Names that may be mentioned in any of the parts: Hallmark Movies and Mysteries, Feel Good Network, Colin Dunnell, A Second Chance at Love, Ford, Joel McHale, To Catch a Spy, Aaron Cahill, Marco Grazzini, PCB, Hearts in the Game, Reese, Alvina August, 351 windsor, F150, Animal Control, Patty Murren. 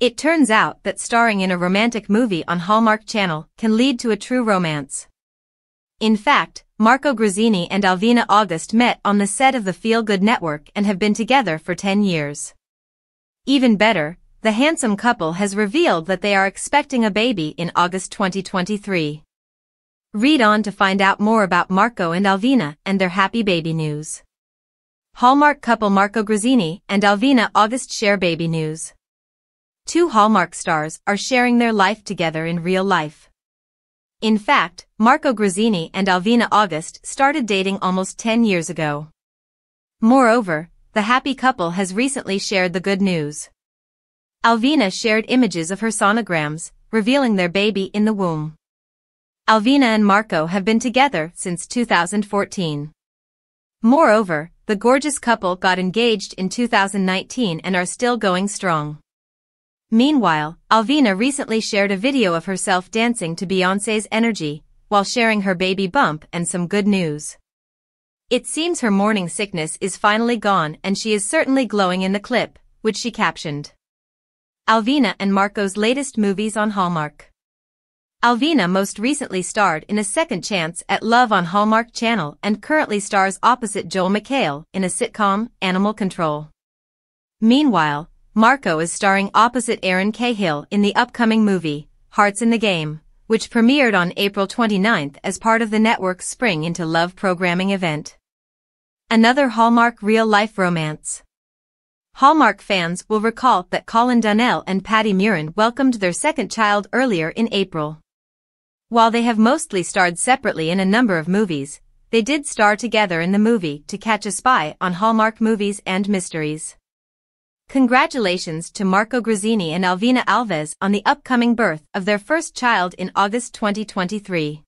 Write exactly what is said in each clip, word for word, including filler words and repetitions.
It turns out that starring in a romantic movie on Hallmark Channel can lead to a true romance. In fact, Marco Grazzini and Alvina August met on the set of the Feel Good Network and have been together for ten years. Even better, the handsome couple has revealed that they are expecting a baby in August twenty twenty-three. Read on to find out more about Marco and Alvina and their happy baby news. Hallmark couple Marco Grazzini and Alvina August share baby news. Two Hallmark stars are sharing their life together in real life. In fact, Marco Grazzini and Alvina August started dating almost ten years ago. Moreover, the happy couple has recently shared the good news. Alvina shared images of her sonograms, revealing their baby in the womb. Alvina and Marco have been together since two thousand fourteen. Moreover, the gorgeous couple got engaged in two thousand nineteen and are still going strong. Meanwhile, Alvina recently shared a video of herself dancing to Beyoncé's Energy, while sharing her baby bump and some good news. It seems her morning sickness is finally gone and she is certainly glowing in the clip, which she captioned, "Alvina and Marco's latest movies on Hallmark." Alvina most recently starred in A Second Chance at Love on Hallmark Channel and currently stars opposite Joel McHale in a sitcom, Animal Control. Meanwhile, Marco is starring opposite Aaron Cahill in the upcoming movie, Hearts in the Game, which premiered on April twenty-ninth as part of the network's Spring into Love programming event. Another Hallmark real-life romance. Hallmark fans will recall that Colin Dunnell and Patty Murren welcomed their second child earlier in April. While they have mostly starred separately in a number of movies, they did star together in the movie To Catch a Spy on Hallmark Movies and Mysteries. Congratulations to Marco Grazzini and Alvina August on the upcoming birth of their first child in August twenty twenty-three.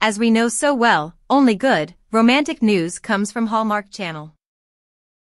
As we know so well, only good, romantic news comes from Hallmark Channel.